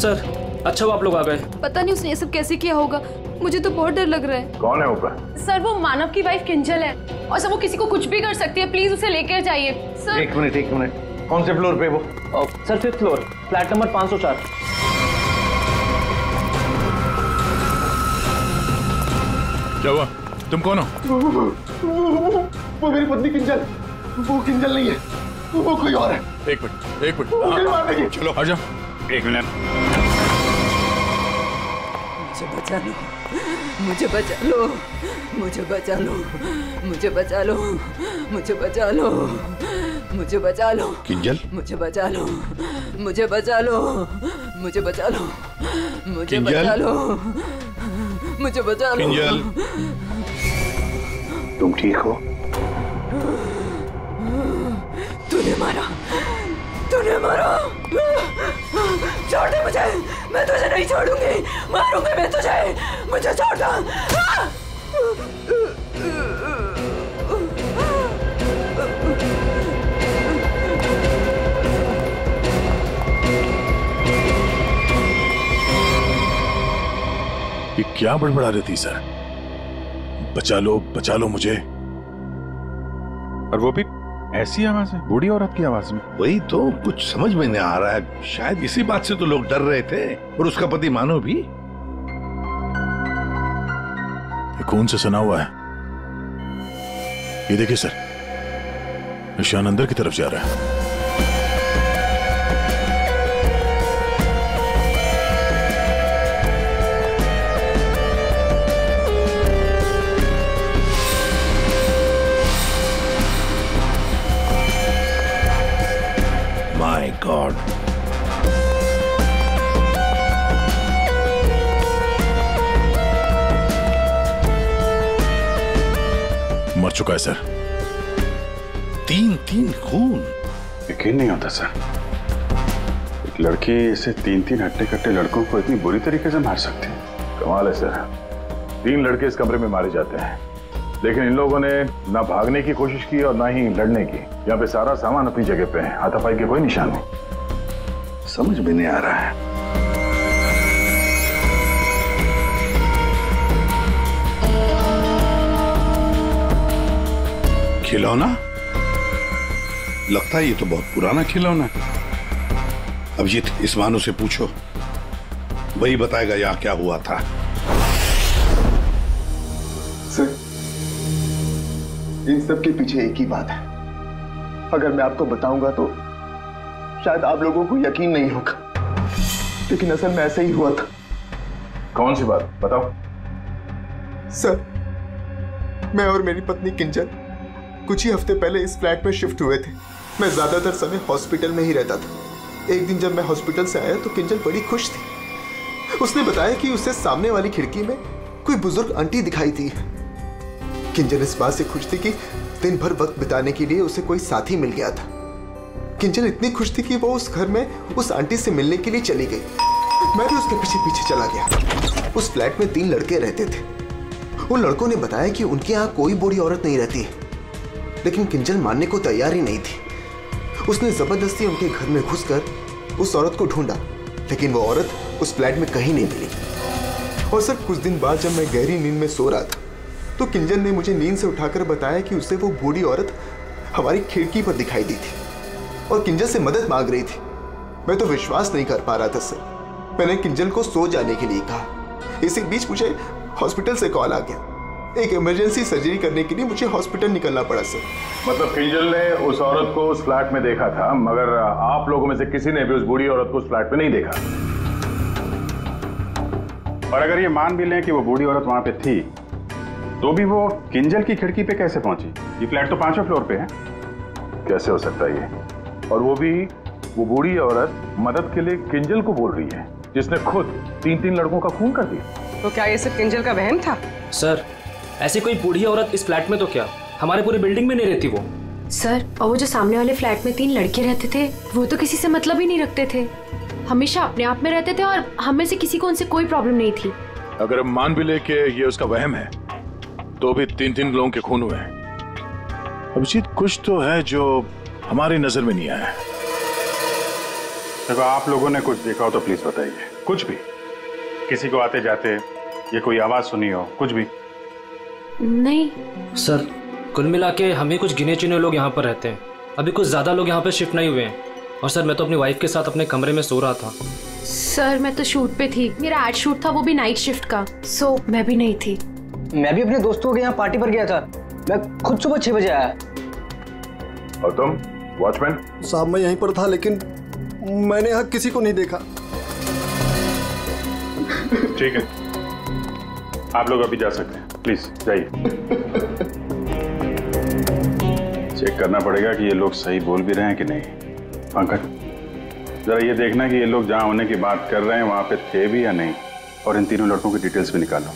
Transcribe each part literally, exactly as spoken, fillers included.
Sir, अच्छा वो आप लोग आ गए। पता नहीं उसने ये सब कैसे किया होगा, मुझे तो बहुत डर लग रहा है। कौन है ऊपर? सर वो मानव की वाइफ किंजल है और सर वो किसी को कुछ भी कर सकती है, प्लीज उसे लेकर जाइए। सर एक मिनट एक मिनट, कौन से फ्लोर पे वो? Sir fifth floor, flat number पाँच सौ चार। क्या हुआ, तुम कौन हो? वो मेरी पत्नी किंजल, वो किंजल नहीं है, वो कोई और है। एक मिनट एक मिनट, चलो आ जाओ। एक मिनट, मुझे बचा लो, मुझे बचा लो, मुझे बचा लो, मुझे बचा लो, मुझे बचा लो, मुझे बचा लो किंजल, मुझे बचा लो, मुझे बचा लो, मुझे बचा लो, मुझे बचा लो, मुझे बचा लो किंजल। तुम ठीक हो? तूने मारा, तूने मारा। छोड़ दे मुझे, मैं तुझे नहीं छोड़ूंगी, मारूंगी मैं तुझे, मुझे छोड़ दो। ये क्या बड़बड़ा रही थी सर, बचा लो बचा लो मुझे। और वो भी ऐसी आवाज है, बूढ़ी औरत की आवाज में। वही तो कुछ समझ में नहीं आ रहा है, शायद इसी बात से तो लोग डर रहे थे। और उसका पति मानो भी। ये कौन से सना हुआ है? ये देखिए सर, निशान अंदर की तरफ जा रहा है। God. मर चुका है सर, तीन तीन खून। यकीन नहीं होता सर, एक लड़की से तीन तीन हट्टे कट्टे लड़कों को इतनी बुरी तरीके से मार सकती है। कमाल है सर, तीन लड़के इस कमरे में मारे जाते हैं, लेकिन इन लोगों ने ना भागने की कोशिश की और ना ही लड़ने की। यहाँ पे सारा सामान अपनी जगह पे है, हाथापाई के कोई निशान नहीं। समझ भी नहीं आ रहा है। खिलौना लगता है, ये तो बहुत पुराना खिलौना है। अब ये इस मानू से पूछो, वही बताएगा यहाँ क्या हुआ था। सर इन सब के पीछे एक ही बात है, अगर मैं आपको बताऊंगा तो शायद आप लोगों को यकीन नहीं होगा, लेकिन असल में ऐसा ही हुआ था। कौन सी बात, बताओ। सर मैं और मेरी पत्नी किंजल कुछ ही हफ्ते पहले इस फ्लैट में शिफ्ट हुए थे। मैं ज्यादातर समय हॉस्पिटल में ही रहता था। एक दिन जब मैं हॉस्पिटल से आया तो किंजल बड़ी खुश थी। उसने बताया कि उसे सामने वाली खिड़की में कोई बुजुर्ग आंटी दिखाई थी। किंजल इस बात से खुश थी कि दिन भर वक्त बिताने के लिए उसे कोई साथी मिल गया था। किंजल इतनी खुश थी कि वो उस घर में उस आंटी से मिलने के लिए चली गई। मैं भी उसके पीछे पीछे चला गया। उस फ्लैट में तीन लड़के रहते थे। उन लड़कों ने बताया कि उनके यहाँ कोई बुरी औरत नहीं रहती, लेकिन किंजल मानने को तैयार ही नहीं थी। उसने जबरदस्ती उनके घर में घुसकर उस औरत को ढूंढा, लेकिन वो औरत उस फ्लैट में कहीं नहीं मिली। और सर कुछ दिन बाद जब मैं गहरी नींद में सो रहा था तो किंजल ने मुझे नींद से उठाकर बताया कि उसे वो बूढ़ी औरत हमारी खिड़की पर दिखाई दी थी और किंजल से मदद मांग रही थी। मैं तो विश्वास नहीं कर पा रहा था सर। मैंने किंजल को सो जाने के लिए कहा। इसी बीच मुझे हॉस्पिटल से कॉल आ गया, एक इमरजेंसी सर्जरी करने के लिए मुझे हॉस्पिटल निकलना पड़ा सर। मतलब किंजल ने उस औरत को उस फ्लैट में देखा था, मगर आप लोगों में से किसी ने भी उस बूढ़ी औरत को उस फ्लैट में नहीं देखा। और अगर ये मान भी लें कि वो बूढ़ी औरत वहां पर थी, तो भी वो किंजल की खिड़की पे कैसे पहुंची? ये फ्लैट तो पांचवें फ्लोर पे है, कैसे हो सकता है ये? और वो भी वो बूढ़ी औरत मदद के लिए किंजल को बोल रही है, जिसने खुद तीन तीन लड़कों का खून कर दिया। तो क्या ये सब किंजल का वहम था? सर ऐसी कोई बूढ़ी औरत इस फ्लैट में तो क्या, हमारे पूरी बिल्डिंग में नहीं रहती वो। सर और वो जो सामने वाले फ्लैट में तीन लड़के रहते थे, वो तो किसी से मतलब ही नहीं रखते थे, हमेशा अपने आप में रहते थे और हमें से किसी को उनसे कोई प्रॉब्लम नहीं थी। अगर हम मान भी ले कि ये उसका वहम है, तो भी तीन तीन लोगों के खून हुए हैं। अभिजीत कुछ तो है जो हमारी नजर में नहीं आया। अगर आप लोगों ने कुछ देखा हो तो प्लीज बताइए। कुछ भी, किसी को आते जाते या कोई आवाज सुनी हो, कुछ भी? नहीं सर, कुल मिला के हमें कुछ गिने चुने लोग यहाँ पर रहते हैं, अभी कुछ ज्यादा लोग यहाँ पर शिफ्ट नहीं हुए हैं। और सर मैं तो अपनी वाइफ के साथ अपने कमरे में सो रहा था। सर मैं तो शूट पे थी, मेरा आज शूट था वो भी नाइट शिफ्ट का, सो मैं भी नहीं थी। मैं भी अपने दोस्तों के यहाँ पार्टी पर गया था, मैं खुद सुबह छह बजे आया। और तुम वॉचमैन? साहब मैं यहीं पर था लेकिन मैंने यहाँ किसी को नहीं देखा। ठीक है, आप लोग अभी जा सकते हैं, प्लीज जाइए। चेक करना पड़ेगा कि ये लोग सही बोल भी रहे हैं कि नहीं। अंकल जरा ये देखना कि ये लोग जहाँ होने की बात कर रहे हैं वहाँ पे थे भी या नहीं, और इन तीनों लड़कों की डिटेल्स भी निकालो।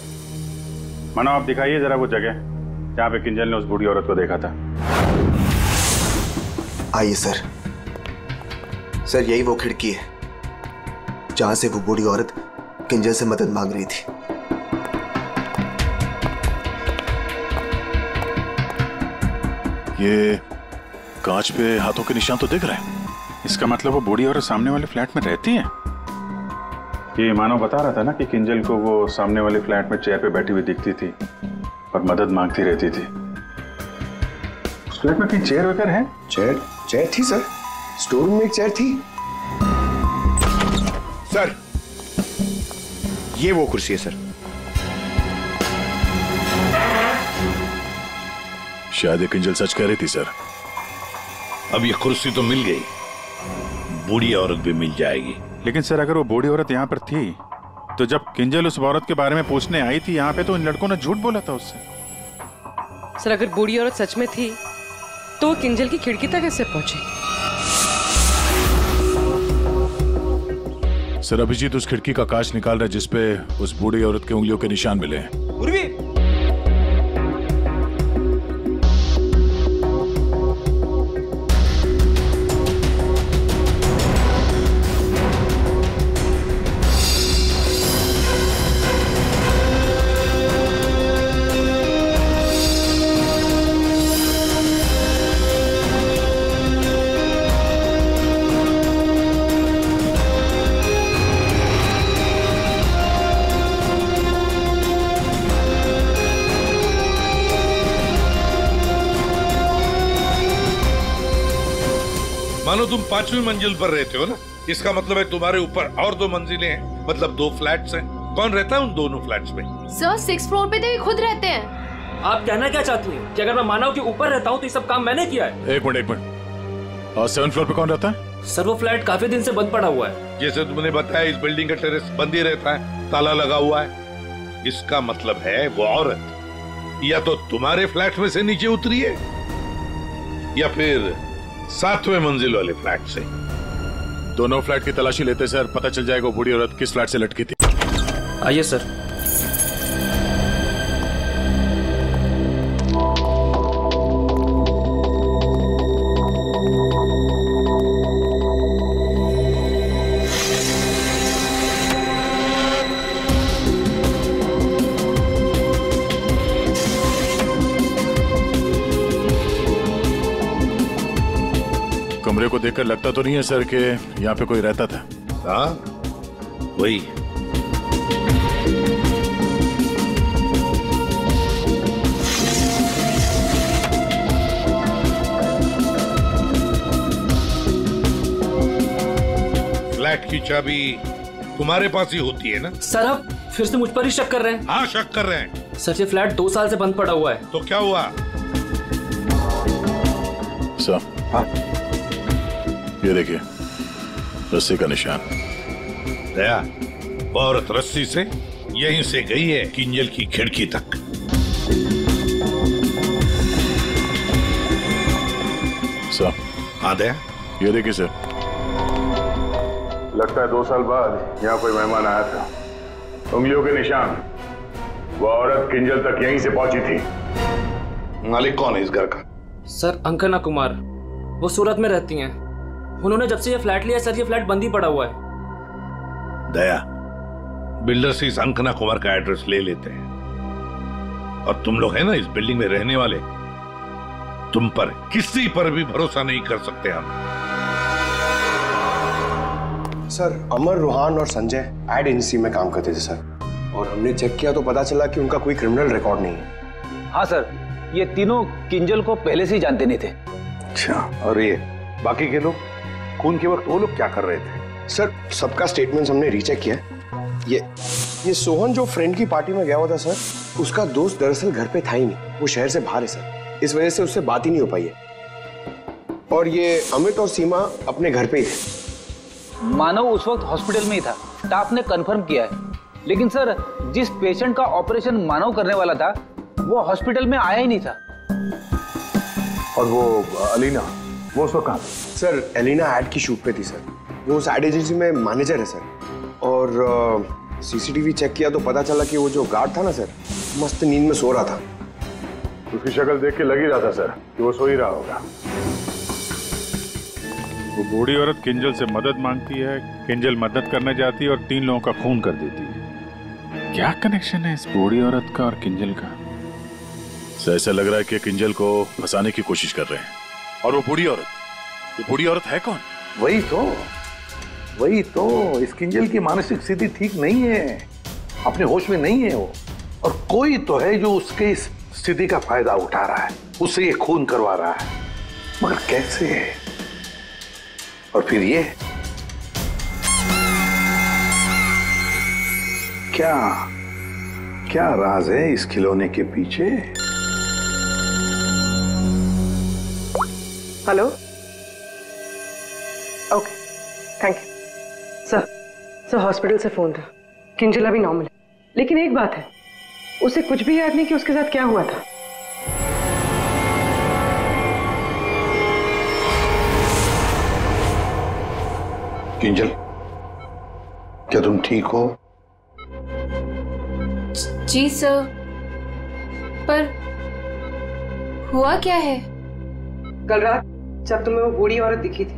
मानो आप दिखाइए जरा वो जगह जहाँ पे किंजल ने उस बूढ़ी औरत को देखा था। आइए सर। सर यही वो खिड़की है जहाँ से वो बूढ़ी औरत किंजल से मदद मांग रही थी। ये कांच पे हाथों के निशान तो दिख रहे हैं। इसका मतलब वो बूढ़ी औरत सामने वाले फ्लैट में रहती है। ये मानव बता रहा था ना कि किंजल को वो सामने वाले फ्लैट में चेयर पे बैठी हुई दिखती थी और मदद मांगती रहती थी। उस फ्लैट में कहीं चेयर वगैरह है? चेयर चेयर थी सर, स्टोर रूम में एक चेयर थी। सर ये वो कुर्सी है सर। शायद किंजल सच कह रही थी सर। अब ये कुर्सी तो मिल गई, बूढ़ी औरत भी मिल जाएगी। लेकिन सर अगर वो बूढ़ी औरत यहाँ पर थी तो जब किंजल उस औरत के बारे में पूछने आई थी यहाँ पे तो इन लड़कों ने झूठ बोला था उससे। सर अगर बूढ़ी औरत सच में थी तो वो किंजल की खिड़की तक कैसे पहुंची? सर अभिजीत उस खिड़की का कांच निकाल रहा है जिसपे उस बूढ़ी औरत के उंगलियों के निशान मिले हैं। मानो तुम पांचवी मंजिल पर रहते हो ना, इसका मतलब है तुम्हारे ऊपर और दो मंजिलें हैं, मतलब दो फ्लैट्स हैं। कौन रहता है उन दोनों फ्लैट्स में? सर सिक्स फ्लोर पे तो खुद रहते हैं। आप कहना क्या चाहती हैं कि अगर मैं मानव के ऊपर रहता हूँ तो ये सब काम मैंने किया है? एक मिनट एक मिनट, और सेवन फ्लोर पे कौन रहता है? सर वो फ्लैट काफी दिन से बंद पड़ा हुआ है। जैसे तुमने बताया इस बिल्डिंग का टेरेस बंद ही रहता है, ताला लगा हुआ है। इसका मतलब है वो औरत या तो तुम्हारे फ्लैट में से नीचे उतरी है या फिर सातवें मंजिल वाले फ्लैट से। दोनों फ्लैट की तलाशी लेते सर, पता चल जाएगा बूढ़ी औरत किस फ्लैट से लटकी थी। आइए सर। को देखकर लगता तो नहीं है सर कि यहाँ पे कोई रहता था। हाँ वही। फ्लैट की चाबी तुम्हारे पास ही होती है ना? सर आप फिर से मुझ पर ही शक कर रहे हैं। हाँ शक कर रहे हैं। सर ये फ्लैट दो साल से बंद पड़ा हुआ है। तो क्या हुआ सर? हाँ ये देखिए रस्सी का निशान। दया औरत रस्सी से यहीं से गई है किंजल की खिड़की तक। सर हाँ दया ये देखिए सर। लगता है दो साल बाद यहाँ कोई मेहमान आया था। उंगलियों के निशान, वो औरत किंजल तक यहीं से पहुंची थी। मालिक कौन है इस घर का? सर अंकना कुमार, वो सूरत में रहती हैं। उन्होंने जब से ये फ्लैट लिया सर ये फ्लैट बंद ही पड़ा हुआ है। दया बिल्डर से इस अंकना कुमार का एड्रेस ले लेते हैं, और तुम लोग है ना इस बिल्डिंग में रहने वाले, तुम पर किसी पर भी भरोसा नहीं कर सकते हम। सर, अमर, रूहान और संजय एड एजेंसी में काम करते थे सर, और हमने चेक किया तो पता चला कि उनका कोई क्रिमिनल रिकॉर्ड नहीं है। हाँ सर, ये तीनों किंजल को पहले से ही जानते नहीं थे। अच्छा, और ये बाकी के लोग खून के वक्त वो लोग क्या कर रहे थे? सर, सबका स्टेटमेंट हमने रीचेक किया। ये ये सोहन जो फ्रेंड की पार्टी में गया हुआ था सर, उसका दोस्त दरअसल घर पे था ही नहीं, वो शहर से बाहर है सर, इस वजह से उससे बात ही नहीं हो पाई है। और ये अमित और सीमा अपने घर पे ही थे। मानव उस वक्त हॉस्पिटल में ही था, स्टाफ ने कंफर्म किया है, लेकिन सर जिस पेशेंट का ऑपरेशन मानव करने वाला था वो हॉस्पिटल में आया ही नहीं था। और वो एलिना, वो उसको कहाँ? सर, एलिना एड की शूट पे थी सर, वो उस एड एजेंसी में मैनेजर है सर, और सीसीटीवी चेक किया तो पता चला कि वो जो गार्ड था ना सर, मस्त नींद में सो रहा था। उसकी शक्ल देख के लग ही रहा था सर कि वो सो ही रहा होगा। वो बूढ़ी औरत किंजल से मदद मांगती है, किंजल मदद करने जाती है और तीन लोगों का खून कर देती है। क्या कनेक्शन है इस बूढ़ी औरत का और किंजल का? सर, ऐसा लग रहा है कि किंजल को फंसाने की कोशिश कर रहे हैं। और वो बूढ़ी औरत, वो बूढ़ी औरत है कौन? वही तो, वही तो, इस किंजल की मानसिक स्थिति ठीक नहीं है, अपने होश में नहीं है वो, और कोई तो है जो उसके इस स्थिति का फायदा उठा रहा है, उससे ये खून करवा रहा है, मगर कैसे? और फिर ये क्या क्या राज है इस खिलौने के पीछे? Hello, okay, thank you sir. Sir, hospital से फोन था, किंजल अभी नॉर्मल है, लेकिन एक बात है, उसे कुछ भी याद नहीं कि उसके साथ क्या हुआ था। किंजल, क्या तुम ठीक हो? जी सर, पर हुआ क्या है? कल रात जब तुम्हें वो बूढ़ी औरत दिखी थी,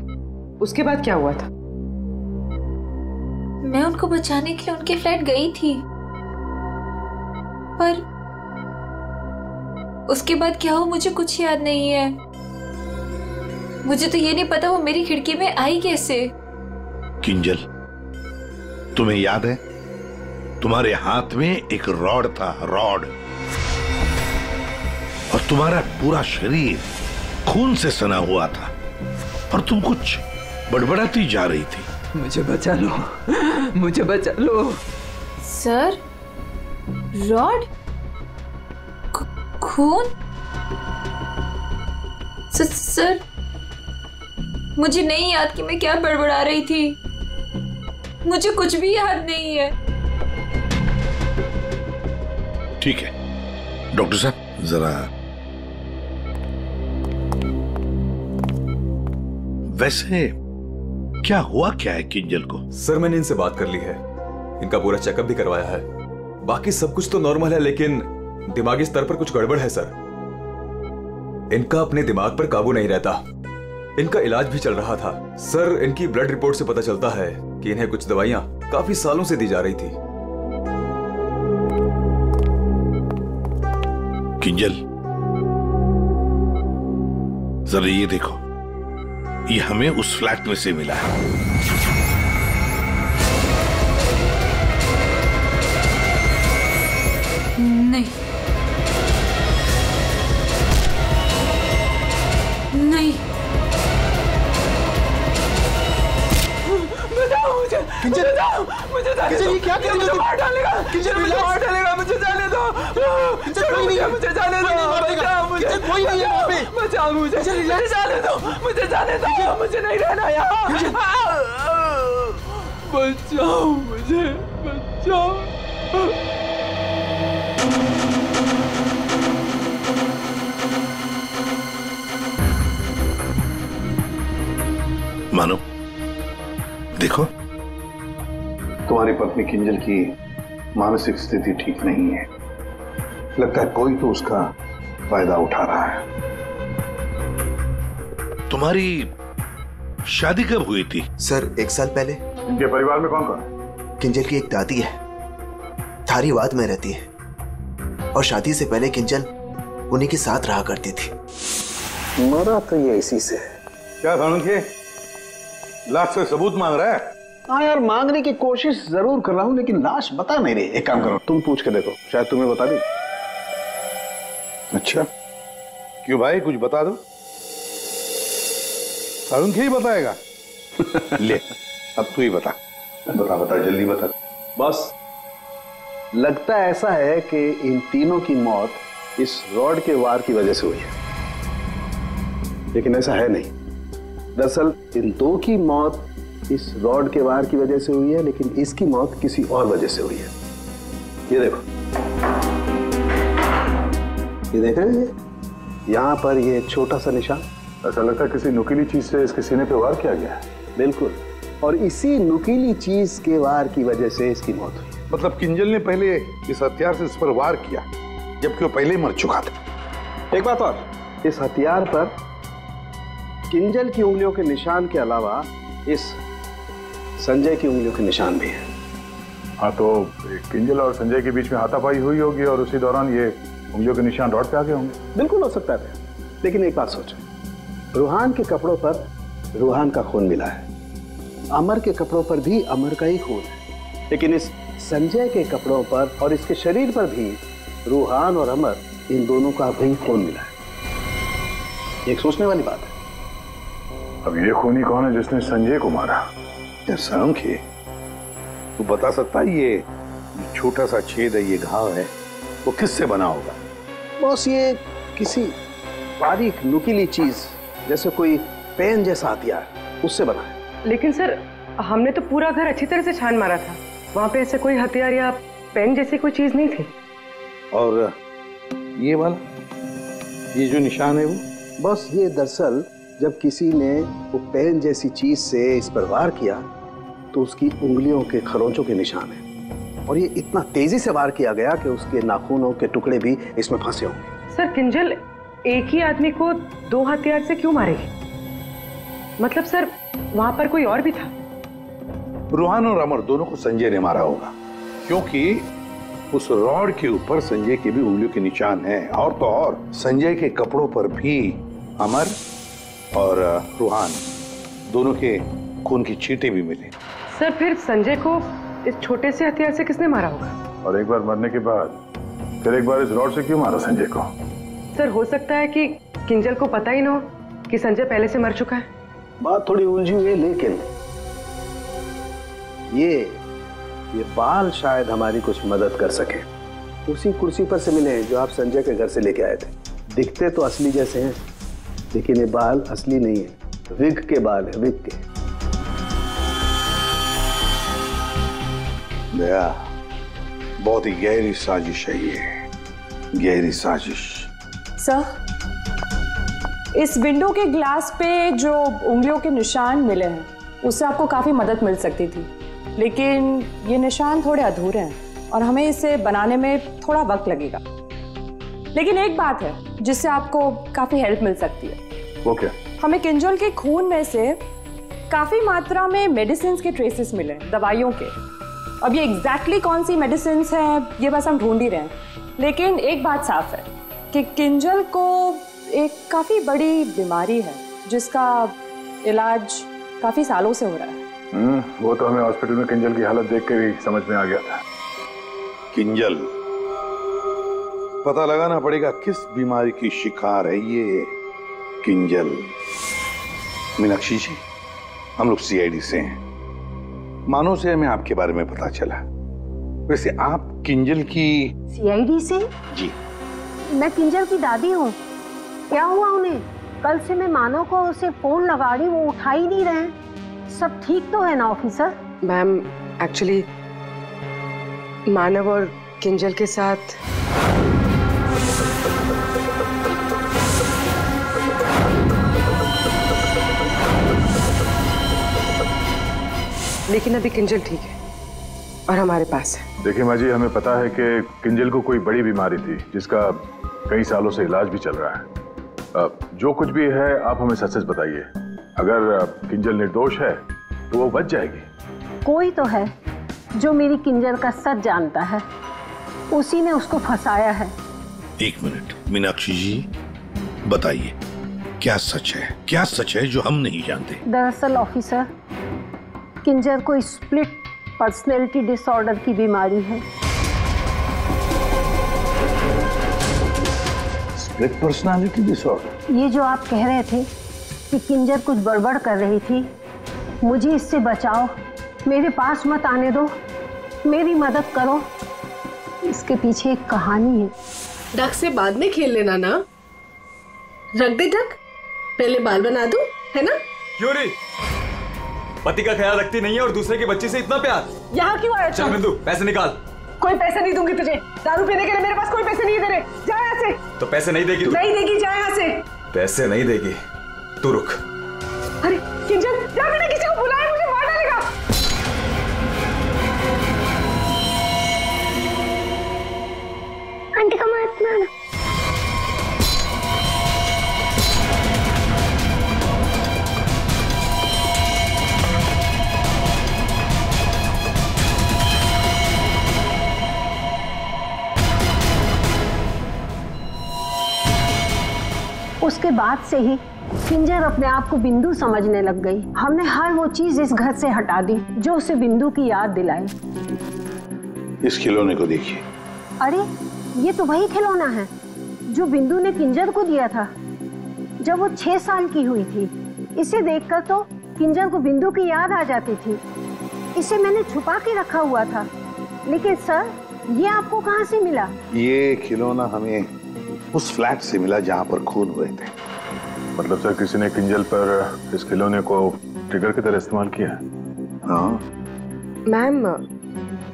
उसके बाद क्या हुआ था? मैं उनको बचाने के लिए उनके फ्लैट गई थी, पर उसके बाद क्या हुआ मुझे कुछ याद नहीं है। मुझे तो ये नहीं पता वो मेरी खिड़की में आई कैसे। किंजल, तुम्हें याद है तुम्हारे हाथ में एक रॉड था, रॉड, और तुम्हारा पूरा शरीर खून से सना हुआ था, और तुम कुछ बड़बड़ाती जा रही थी। मुझे बचा लो, मुझे बचा लो। सर, रॉड, खून? सर, मुझे नहीं याद कि मैं क्या बड़बड़ा रही थी, मुझे कुछ भी याद नहीं है। ठीक है डॉक्टर साहब, जरा वैसे क्या हुआ क्या है किंजल को? सर, मैंने इनसे बात कर ली है, इनका पूरा चेकअप भी करवाया है, बाकी सब कुछ तो नॉर्मल है, लेकिन दिमागी स्तर पर कुछ गड़बड़ है सर, इनका अपने दिमाग पर काबू नहीं रहता। इनका इलाज भी चल रहा था सर, इनकी ब्लड रिपोर्ट से पता चलता है कि इन्हें कुछ दवाइयां काफी सालों से दी जा रही थी। किंजल, जरा ये देखो, ये हमें उस फ्लैट में से मिला है। नहीं, नहीं, मुझे बताओ, मुझे बताओ, ये क्या करेंगे? मुझे मार डालेगा, मुझे मार डालेगा, मुझे जाने दो, मुझे जाने दो, मुझे कोई नहीं है, बचाओ मुझे, मुझे जाने दो, मुझे जाने दो, मुझे नहीं रहना यहाँ, बचाओ मुझे, बचाओ। मानो, देखो, तुम्हारी पत्नी किंजल की मानसिक स्थिति ठीक नहीं है, लगता है कोई तो उसका फायदा उठा रहा है। तुम्हारी शादी कब हुई थी? सर, एक साल पहले। इनके परिवार में कौन कौन? किंजल की एक दादी है, थारीवाद में रहती है, और शादी से पहले किंजल उन्हीं के साथ रहा करती थी। मरा तो ये इसी से है। क्या, लाश से सबूत मांग रहा है? हाँ यार, मांगने की कोशिश जरूर कर रहा हूँ लेकिन लाश बता नहीं रही। एक काम करो, तुम पूछ के देखो, शायद तुम्हें बता दे। अच्छा क्यों भाई, कुछ बता दो। अरुण ही बताएगा। ले अब तू ही बता। बता बता जल्दी बता। बस लगता ऐसा है कि इन तीनों की मौत इस रॉड के वार की वजह से हुई है, लेकिन ऐसा है नहीं। दरअसल इन दो की मौत इस रॉड के वार की वजह से हुई है, लेकिन इसकी मौत किसी और वजह से हुई है। ये देखो, ये देख रहे हैं यहाँ पर ये छोटा सा निशान। ऐसा लगता है किसी नुकीली चीज से इसके सीने पे वार किया गया है। बिल्कुल, और इसी नुकीली चीज के वार की वजह से इसकी मौत हुई। मतलब किंजल ने पहले इस हथियार से इस पर वार किया, जबकि वो पहले मर चुका था। एक बात और, इस हथियार पर किंजल की उंगलियों के निशान के अलावा इस संजय की उंगलियों के निशान भी हैं। हाँ, तो किंजल और संजय के बीच में हाथापाई हुई होगी और उसी दौरान ये उंगलियों के निशान रॉड पे आ गए होंगे। बिल्कुल हो सकता है, लेकिन एक बात सोचो, रूहान के कपड़ों पर रूहान का खून मिला है, अमर के कपड़ों पर भी अमर का ही खून है, लेकिन इस संजय के कपड़ों पर और इसके शरीर पर भी रूहान और अमर इन दोनों का भी खून मिला है। एक सोचने वाली बात है। अब ये खूनी कौन है जिसने संजय को मारा? शर्म की, तू बता सकता है? ये छोटा सा छेद है, ये घाव है, वो किससे बना होगा? बस ये किसी बारीक नुकीली चीज, जैसे कोई पेन जैसा हथियार, उससे बना है। लेकिन सर, हमने तो पूरा घर अच्छी तरह से छान मारा था, वहां पे ऐसे कोई हथियार या पेन जैसी कोई चीज नहीं थी। और ये वाला, ये जो निशान है वो, बस ये दरअसल जब किसी ने वो पेन जैसी चीज से इस पर वार किया तो उसकी उंगलियों के खरोंचों के निशान है, और ये इतना तेजी से वार किया गया कि उसके नाखूनों के टुकड़े भी इसमें फंसे होंगे। सर किंजल एक ही आदमी को दो हथियार से क्यों मारेगी? मतलब सर वहां पर कोई और भी था। रूहान और अमर दोनों को संजय ने मारा होगा, क्योंकि उस रॉड के ऊपर संजय के भी उंगलियों के निशान हैं, और तो और संजय के कपड़ों पर भी अमर और रूहान दोनों के खून की छींटे भी मिले। सर फिर संजय को इस छोटे से हथियार से किसने मारा होगा? और एक बार मरने के बाद फिर एक बार इस रॉड से क्यों मारा संजय को? सर हो सकता है कि किंजल को पता ही ना हो कि संजय पहले से मर चुका है। बात थोड़ी उलझी हुई है, लेकिन ये ये बाल शायद हमारी कुछ मदद कर सके। उसी कुर्सी पर से मिले हैं जो आप संजय के घर से लेके आए थे। दिखते तो असली जैसे हैं, लेकिन ये बाल असली नहीं है, विग के बाल है, विग के। दया, बहुत ही गहरी साजिश है ये, गहरी साजिश। सर, इस विंडो के ग्लास पे जो उंगलियों के निशान मिले हैं उससे आपको काफी मदद मिल सकती थी, लेकिन ये निशान थोड़े अधूरे हैं और हमें इसे बनाने में थोड़ा वक्त लगेगा। लेकिन एक बात है जिससे आपको काफी हेल्प मिल सकती है। वो क्या? हमें किंजल के खून में से काफी मात्रा में मेडिसिन के ट्रेसेस मिले, दवाइयों के। अब ये एग्जैक्टली कौन सी मेडिसिन हैं ये बस हम ढूंढ ही रहे हैं, लेकिन एक बात साफ है कि किंजल को एक काफी बड़ी बीमारी है जिसका इलाज काफी सालों से हो रहा है। हम्म, वो तो हमें हॉस्पिटल में किंजल की हालत देखकर ही समझ में आ गया था। किंजल, पता लगाना पड़ेगा किस बीमारी की शिकार है ये किंजल। मीनाक्षी जी, हम लोग सीआईडी से हैं, मानो से हमें आपके बारे में पता चला। वैसे आप किंजल की सीआईडी से? जी, मैं किंजल की दादी हूँ। क्या हुआ उन्हें? कल से मैं मानो को उसे फोन लगा रही, वो उठा ही नहीं रहे। सब ठीक तो है ना ऑफिसर? मैम एक्चुअली मानव और किंजल के साथ लेकिन अभी किंजल ठीक है और हमारे पास है। देखिए माँ जी, हमें पता है कि किंजल को कोई बड़ी बीमारी थी जिसका कई सालों से इलाज भी चल रहा है। जो कुछ भी है आप हमें सच सच बताइए। अगर किंजल निर्दोष है तो वो बच जाएगी। कोई तो है जो मेरी किंजल का सच जानता है, उसी ने उसको फंसाया है। एक मिनट मीनाक्षी जी, बताइए क्या सच है, क्या सच है जो हम नहीं जानते? दरअसल ऑफिसर, किंजल को स्प्लिट पर्सनैलिटी डिसऑर्डर की बीमारी है। Split personality disorder? ये जो आप कह रहे थे कि किंजल कुछ गड़बड़ कर रही थी, मुझे इससे बचाओ, मेरे पास मत आने दो, मेरी मदद करो, इसके पीछे एक कहानी है। डक से बाद में खेल लेना ना, रख दे डक, पहले बाल बना दूं, है ना? यूरी, पति का ख्याल रखती नहीं है और दूसरे के बच्चे से इतना प्यार। यहाँ क्यों आया? चल बिंदु, पैसे निकाल। कोई पैसे नहीं दूंगी तुझे, दारू पीने के लिए मेरे पास कोई पैसे नहीं दे रहे, जा यहाँ से। तो पैसे नहीं देगी? नहीं देगी, जा यहाँ से। पैसे नहीं देगी, तू रुक। अरे किंजल, जा मैंने किसी को बुलाया, मुझे मार डालेगा। आंटी का मत मारना। उसके बाद से ही किंजल अपने आप को बिंदु समझने लग गई। हमने हर वो चीज इस घर से हटा दी जो उसे बिंदु की याद दिलाए। इस खिलौने को देखिए। अरे ये तो वही खिलौना है जो बिंदु ने किंजल को दिया था जब वो छह साल की हुई थी। इसे देखकर तो किंजल को बिंदु की याद आ जाती थी। इसे मैंने छुपा के रखा हुआ था। लेकिन सर, ये आपको कहाँ से मिला? ये खिलौना हमें उस फ्लैट से मिला जहाँ पर खून हुए थे। मतलब सर, किसी ने किंजल पर इस खिलौने को ट्रिगर की तरह इस्तेमाल किया है? हाँ। मैम,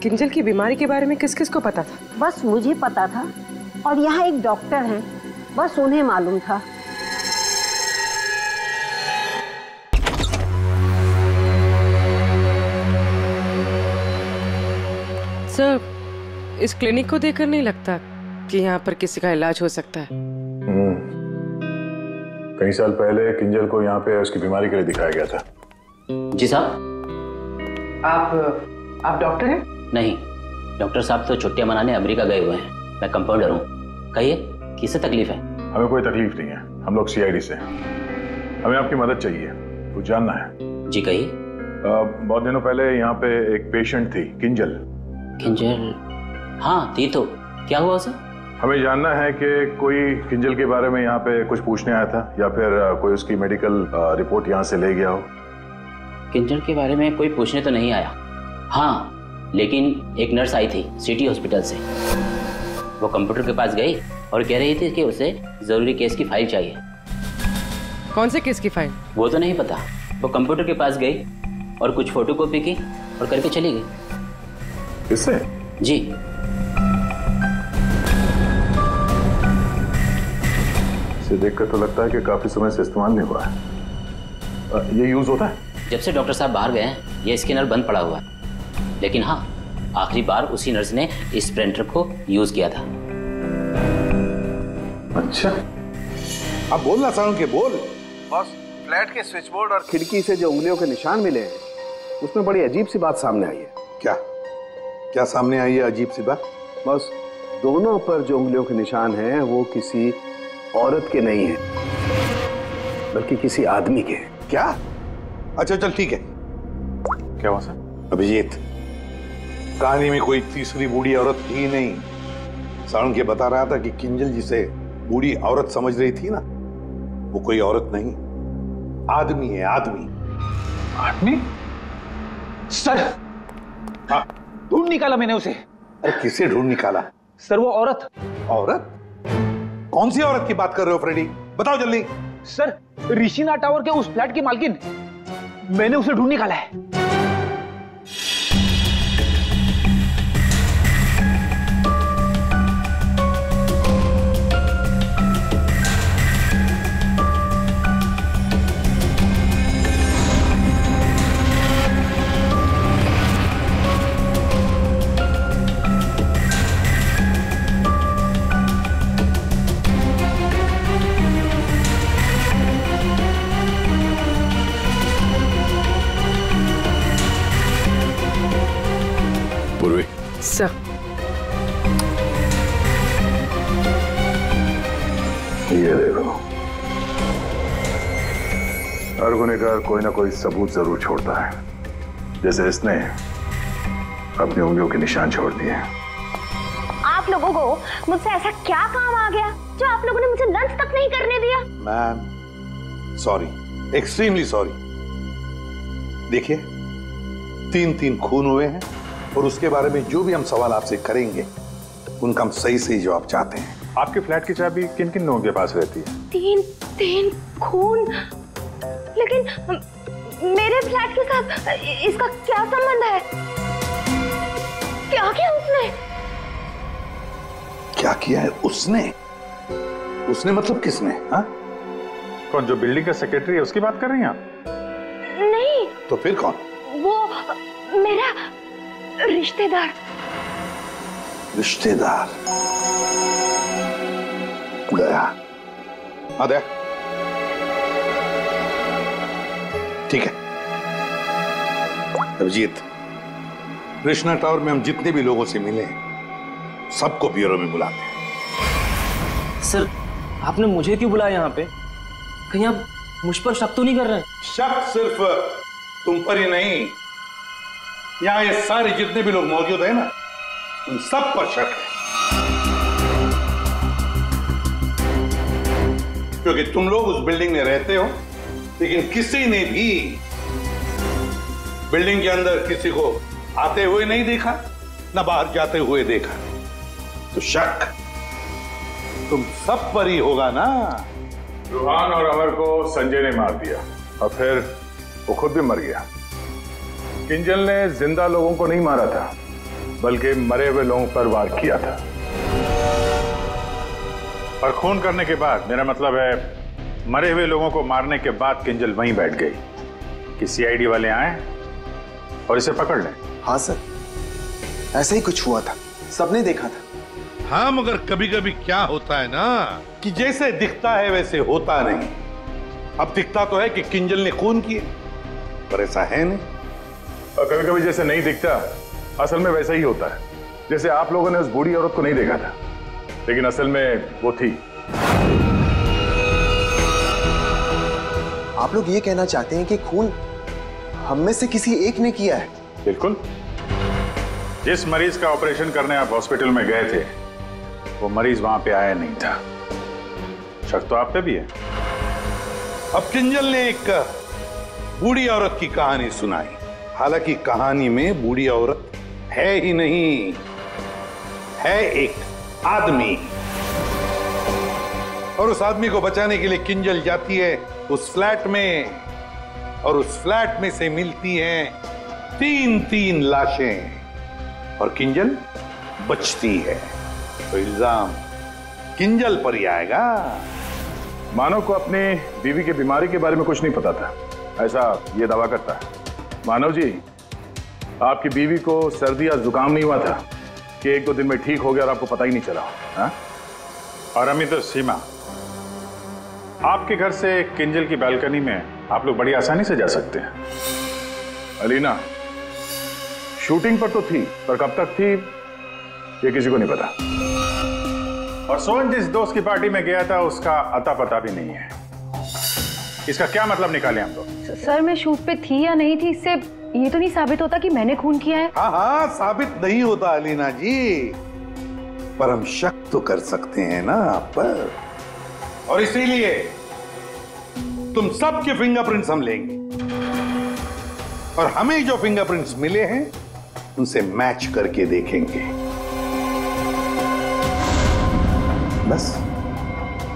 किंजल की बीमारी के बारे में किस किस को पता था? बस मुझे पता था, और यहाँ एक डॉक्टर हैं, बस उन्हें मालूम था। सर, इस क्लिनिक को देखकर नहीं लगता कि यहाँ पर किसी का इलाज हो सकता है। कई साल पहले किंजल को यहाँ पे उसकी बीमारी के लिए दिखाया गया था। जी साहब। आप आप डॉक्टर हैं? नहीं, डॉक्टर साहब तो छुट्टियाँ मनाने अमेरिका गए हुए हैं। मैं कंपाउंडर हूँ। कहिए, किससे तकलीफ है? हमें कोई तकलीफ नहीं है, हम लोग सी आई डी से। हमें आपकी मदद चाहिए, कुछ जानना है। जी कहिए। बहुत दिनों पहले यहाँ पे एक पेशेंट थी, किंजल। किंजल? हाँ थी, तो क्या हुआ सर? हमें जानना है कि कोई किंजल के बारे में यहाँ पे कुछ पूछने आया था या फिर कोई उसकी मेडिकल रिपोर्ट यहाँ से ले गया हो। किंजल के बारे में कोई पूछने तो नहीं आया। हाँ, लेकिन एक नर्स आई थी सिटी हॉस्पिटल से। वो कंप्यूटर के पास गई और कह रही थी कि उसे ज़रूरी केस की फाइल चाहिए। कौन से केस की फाइल? वो तो नहीं पता। वो कंप्यूटर के पास गई और कुछ फ़ोटो कॉपी की और करके चली गई। इससे? जी। देखकर तो लगता है कि काफी समय से इस्तेमाल नहीं हुआ है। ये यूज होता है? जब से डॉक्टर साहब बाहर गए हैं, ये स्कैनर बंद पड़ा हुआ है। लेकिन हाँ, आखिरी बार उसी नर्स ने इस प्रिंटर को यूज किया था। अच्छा, अब बोल ना सारू के बोल। बस फ्लैट के स्विच बोर्ड और खिड़की से जो उंगलियों के निशान मिले हैं, उसमें बड़ी अजीब सी बात सामने आई है। क्या क्या सामने आई है अजीब सी बात? बस दोनों पर जो उंगलियों के निशान हैं वो किसी औरत के नहीं है, बल्कि किसी आदमी के। क्या? अच्छा चल ठीक है। क्या हुआ सर? अभिजीत, कहानी में कोई तीसरी बूढ़ी औरत ही नहीं। सारण के बता रहा था कि किंजल जिसे बूढ़ी औरत समझ रही थी ना, वो कोई औरत नहीं, आदमी है। आदमी? आदमी सर? हाँ, ढूंढ निकाला मैंने उसे। अरे किसे ढूंढ निकाला सर? वो औरत। औरत? कौन सी औरत की बात कर रहे हो फ्रेडी? बताओ जल्दी। सर, ऋषिना टावर के उस फ्लैट की मालकिन, मैंने उसे ढूंढ निकाला है। ये देखो, हर गुनेगार कोई ना कोई सबूत जरूर छोड़ता है। जैसे इसने अपनी उंगलियों के निशान छोड़ दिए। आप लोगों को मुझसे ऐसा क्या काम आ गया जो आप लोगों ने मुझे लंच तक नहीं करने दिया? Ma'am sorry, extremely sorry. देखिए, तीन तीन खून हुए हैं और उसके बारे में जो भी हम सवाल आपसे करेंगे उनका हम सही सही जवाब चाहते हैं। आपके फ्लैट की चाबी किन किन लोगों के पास रहती है? तीन तीन खून, लेकिन मेरे फ्लैट के साथ इसका क्या संबंध है? क्या किया उसने? क्या किया है उसने? उसने मतलब किसने? हा? कौन, जो बिल्डिंग का सेक्रेटरी है उसकी बात कर रही हैं आप? नहीं। तो फिर कौन? वो मेरा रिश्तेदार। रिश्तेदार दया। हाँ दया, ठीक है। अभिजीत, कृष्णा टावर में हम जितने भी लोगों से मिले सबको ब्यूरो में बुलाते हैं। सर, आपने मुझे क्यों बुलाया यहाँ पे? कहीं आप मुझ पर शक तो नहीं कर रहे? शक सिर्फ तुम पर ही नहीं, यहाँ ये सारे जितने भी लोग मौजूद हैं ना, उन सब पर शक है, क्योंकि तुम लोग उस बिल्डिंग में रहते हो, लेकिन किसी ने भी बिल्डिंग के अंदर किसी को आते हुए नहीं देखा, ना बाहर जाते हुए देखा। तो शक तुम सब पर ही होगा ना। रूहान और अमर को संजय ने मार दिया और फिर वो खुद भी मर गया। किंजल ने जिंदा लोगों को नहीं मारा था, बल्कि मरे हुए लोगों पर वार किया था। और खून करने के बाद, मेरा मतलब है मरे हुए लोगों को मारने के बाद, किंजल वहीं बैठ गई कि सीआईडी वाले आए और इसे पकड़ लें। हाँ सर, ऐसा ही कुछ हुआ था, सबने देखा था। हाँ, मगर कभी कभी क्या होता है ना कि जैसे दिखता है वैसे होता नहीं। अब दिखता तो है कि किंजल ने खून किए, पर ऐसा है नहीं। और कभी कभी जैसे नहीं दिखता, असल में वैसा ही होता है। जैसे आप लोगों ने उस बूढ़ी औरत को नहीं देखा था, लेकिन असल में वो थी। आप लोग ये कहना चाहते हैं कि खून हम में से किसी एक ने किया है? बिल्कुल। जिस मरीज का ऑपरेशन करने आप हॉस्पिटल में गए थे, वो मरीज वहां पे आया नहीं था। शक तो आप पे भी है। अब किंजल ने एक बूढ़ी औरत की कहानी सुनाई, हालांकि कहानी में बूढ़ी औरत है ही नहीं, है एक आदमी। और उस आदमी को बचाने के लिए किंजल जाती है उस फ्लैट में, और उस फ्लैट में से मिलती हैं तीन तीन लाशें, और किंजल बचती है। तो इल्जाम किंजल पर ही आएगा। मानव को अपने बीवी की बीमारी के बारे में कुछ नहीं पता था, ऐसा ये दावा करता है। मानव जी, आपकी बीवी को सर्दी या जुकाम नहीं हुआ था कि एक दो दिन में ठीक हो गया और आपको पता ही नहीं चला? हाँ। और अमित और सीमा, आपके घर से किंजल की बालकनी में आप लोग बड़ी आसानी से जा सकते हैं। एलिना शूटिंग पर तो थी, पर कब तक थी ये किसी को नहीं पता। और सोहन जिस दोस्त की पार्टी में गया था उसका अता पता भी नहीं है। इसका क्या मतलब निकाले हम लोग? सर, मैं शूट पे थी या नहीं थी, इससे ये तो नहीं साबित होता कि मैंने खून किया है। हाँ हाँ, साबित नहीं होता एलिना जी, पर हम शक तो कर सकते हैं ना आप पर। और इसीलिए तुम सबके फिंगरप्रिंट्स हम लेंगे, और हमें जो फिंगरप्रिंट्स मिले हैं उनसे मैच करके देखेंगे। बस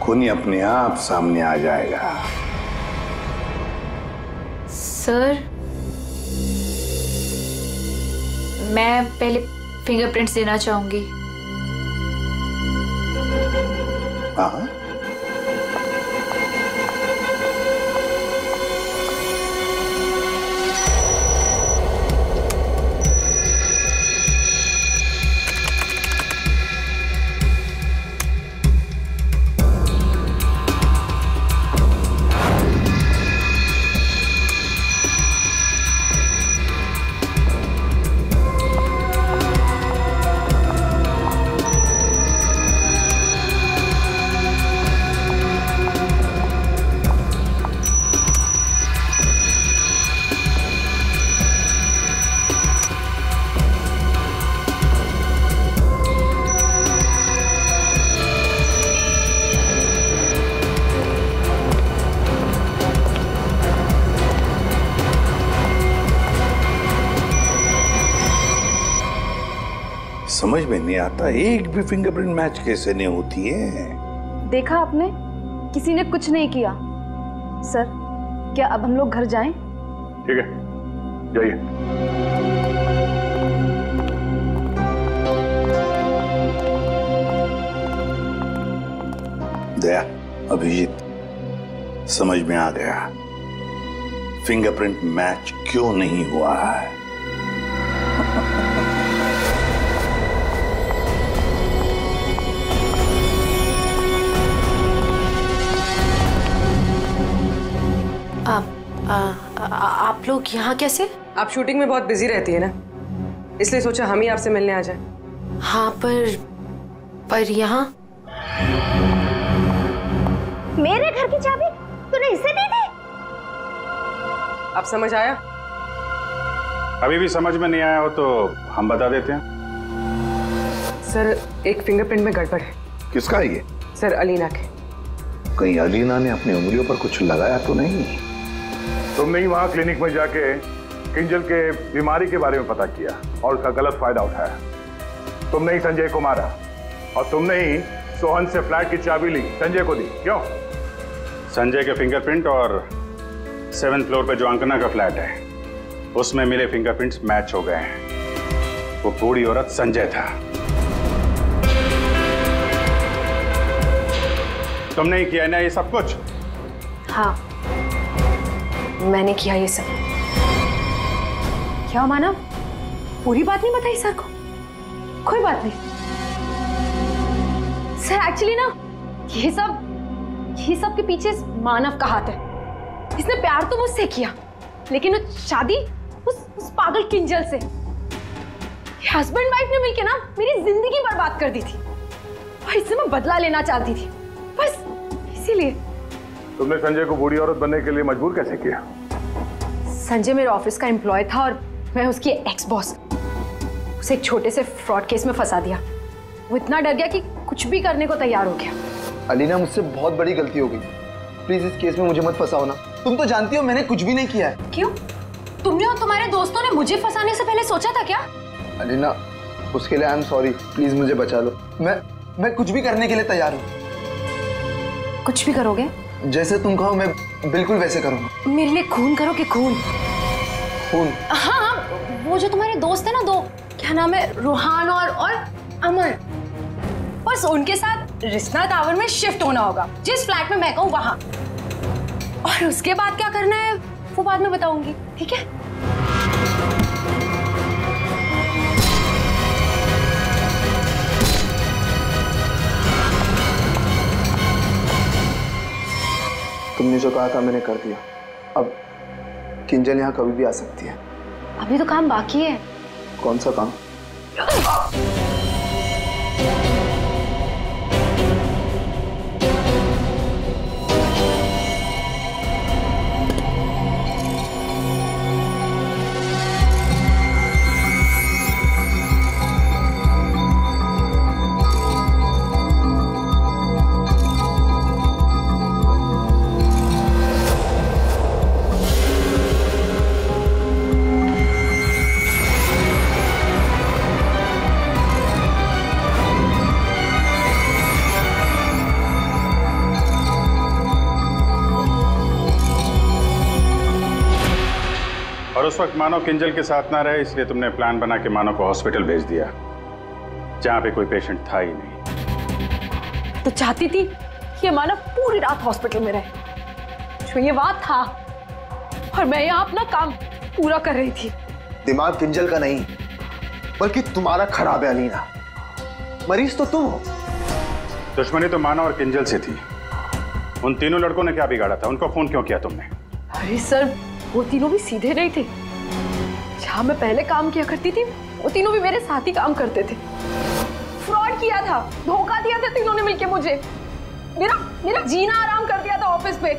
खून ही अपने आप सामने आ जाएगा। सर, मैं पहले फिंगरप्रिंट्स देना चाहूंगी। हाँ, समझ में नहीं आता, एक भी फिंगरप्रिंट मैच कैसे नहीं होती है। देखा आपने, किसी ने कुछ नहीं किया। सर, क्या अब हम लोग घर जाएं? ठीक है, जाइए। दया, अभिजीत, समझ में आ गया फिंगरप्रिंट मैच क्यों नहीं हुआ है। आ, आ, आ, आप लोग यहाँ कैसे? आप शूटिंग में बहुत बिजी रहती है ना, इसलिए सोचा हम ही आपसे मिलने आ जाए। हाँ, पर पर यहाँ मेरे घर की चाबी तूने इसे दी थी? अब समझ आया? अभी भी समझ में नहीं आया हो तो हम बता देते हैं। सर, एक फिंगरप्रिंट में गड़बड़ है। किसका ये? सर, अलीना के। कहीं अलीना ने अपनी उंगलियों पर कुछ लगाया तो नहीं? तुमने ही वहाँ क्लिनिक में जाके किंजल के बीमारी के बारे में पता किया और उसका गलत फायदा उठाया। तुमने ही संजय को मारा और तुमने ही सोहन से फ्लैट की चाबी ली, संजय को दी। क्यों? संजय के फिंगरप्रिंट और सेवेंथ फ्लोर पे जो अंकना का फ्लैट है उसमें मिले फिंगरप्रिंट्स मैच हो गए हैं। वो बूढ़ी औरत संजय था। तुमने ही किया ना ये सब कुछ? हाँ, मैंने किया ये सब। क्या माना? पूरी बात नहीं बताई सर को? कोई बात नहीं सर, एक्चुअली ना ये सब ये सब के पीछे मानव का हाथ है। इसने प्यार तो मुझसे किया, लेकिन शादी उस उस पागल किंजल से। हस्बैंड वाइफ ने मिलके ना मेरी जिंदगी बर्बाद कर दी थी और इससे मैं बदला लेना चाहती थी, बस इसीलिए। तुमने संजय को बूढ़ी औरत बनने के लिए मजबूर कैसे किया? संजय मेरे ऑफिस का एम्प्लॉय था और मैं उसकी एक्स बॉस। उसे एक छोटे से फ्रॉड केस में फंसा दिया। वो इतना डर गया कि कुछ भी करने को तैयार हो गया। अलीना, मुझसे बहुत बड़ी गलती हो गई। प्लीज इस केस में मुझे मत फंसाओ ना। तुम तो जानती हो मैंने कुछ भी नहीं किया है। क्यों? तुमने और तुम्हारे दोस्तों ने मुझे फंसाने से पहले सोचा था क्या? अलीना, उसके लिए आई एम सॉरी। प्लीज मुझे बचा लो। मैं मैं कुछ भी करने के लिए तैयार हूँ। कुछ भी करोगे? जैसे तुम कहो मैं बिल्कुल वैसे करूँगा। मेरे लिए खून करो कि खून? खून? हाँ हाँ, वो जो तुम्हारे दोस्त है ना, दो, क्या नाम है, रूहान और, और अमर, बस उनके साथ कृष्णा टावर में शिफ्ट होना होगा, जिस फ्लैट में मैं कहूँ वहाँ। और उसके बाद क्या करना है वो बाद में बताऊंगी, ठीक है? तुमने जो कहा था मैंने कर दिया। अब किंजल यहाँ कभी भी आ सकती है। अभी तो काम बाकी है। कौन सा काम? उस वक्त मानो किंजल के साथ ना रहे, इसलिए तुमने प्लान बना के मानो को हॉस्पिटल भेज दिया, जहां पे कोई पेशेंट था ही नहीं। तो चाहती थी कि मानो पूरी रात हॉस्पिटल में रहे, जो ये बात था, और मैं यहाँ अपना काम पूरा कर रही थी। दिमाग किंजल का नहीं बल्कि तुम्हारा खराब है अलीना। मरीज तो तुम हो। दुश्मनी तो मानो और किंजल से थी। उन तीनों लड़कों ने क्या बिगाड़ा था? उनको फोन क्यों किया तुमने? अरे सर, वो तीनों भी सीधे नहीं थे। जहाँ मैं पहले काम किया करती थी, वो तीनों भी मेरे साथ ही काम करते थे। फ्रॉड किया था, धोखा दिया था तीनों ने मिलके मुझे। मेरा मेरा जीना आराम कर दिया था ऑफिस पे।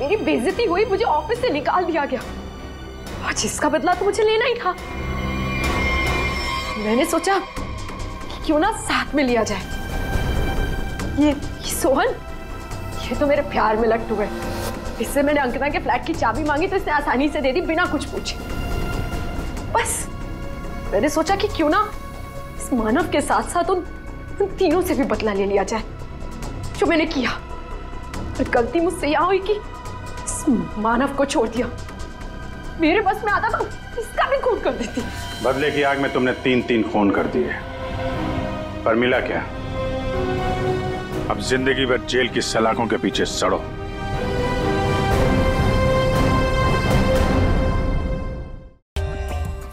मेरी बेइज्जती हुई, मुझे ऑफिस से निकाल दिया गया और जिसका बदला तो मुझे लेना ही था। मैंने सोचा कि क्यों ना साथ में लिया जाए। ये, ये सोहन, ये तो मेरे प्यार में लट गए। इससे मैंने अंकिता के फ्लैट की चाबी मांगी तो इसने आसानी से दे दी बिना कुछ पूछे। बस मैंने सोचा कि क्यों ना इस उस मानव के साथ साथ उन, उन तीनों से भी बदला ले लिया जाए जो मैंने किया। और गलती मुझसे यह हुई कि इस मानव को छोड़ दिया। मेरे बस में आता तो इसका भी खून कर देती। बदले की आग में तुमने तीन तीन खून कर दिए, पर मिला क्या? अब जिंदगी भर जेल की सलाखों के पीछे सड़ो।